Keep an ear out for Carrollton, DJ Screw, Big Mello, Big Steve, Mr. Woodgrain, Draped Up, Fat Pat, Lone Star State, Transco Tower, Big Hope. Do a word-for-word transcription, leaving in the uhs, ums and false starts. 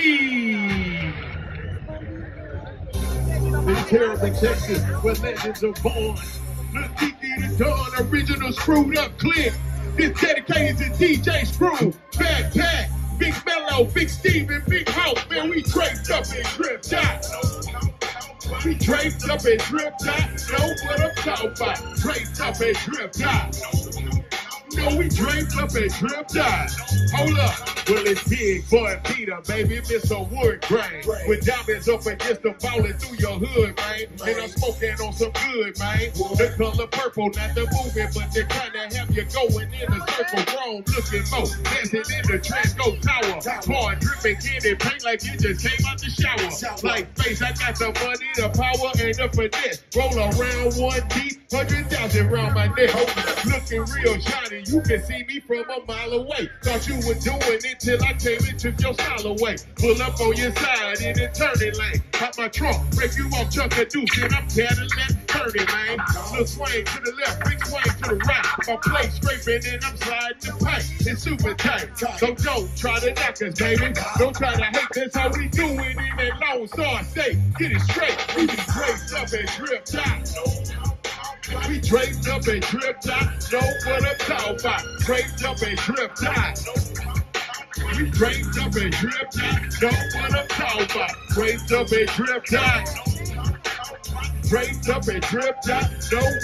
Steve. From Carrollton, Texas, where legends are born. My T V the Dawn, original screwed up clip. This dedicated to D J Screw, Fat Pat, Big Mello, Big Steve, and Big Hope. Man, we draped up and dripped out. We draped up and dripped out. Know what I'm talking about. Draped up and dripped out. No, we draped up and dripped out. Hold up. Well, it's big boy Peter, baby, Mister Woodgrain. With diamonds up against the falling through your hood, man. And I'm smoking on some good, man. The color purple, not the movement, but they're trying to have you going in a circle. Wrong looking mo, dancing in the Transco Tower. Pouring, dripping, getting paint like you just came out the shower. Like face, I got the money, the power, and the finesse. Roll around one deep, hundred thousand round my neck. Looking real shiny, you can see me from a mile away. Thought you were doing it till I came and took your style away. Pull up on your side in the turning lane. Pop my trunk, break you off, chuck a deuce, and I'm Cadillac turning, man. Little swing to the left, big swing to the right. My plate scraping and I'm sliding the pipe. It's super tight, so don't try to knock us, baby. Don't try to hate, that's how we do it in that Lone Star State. Get it straight, we be draped up and dripped out. We draped up and dripped out. Know what I'm talking about. Draped up and dripped out. We draped up and dripped out. Know what I'm talking about. Draped up and dripped out. Draped up and dripped out. Know what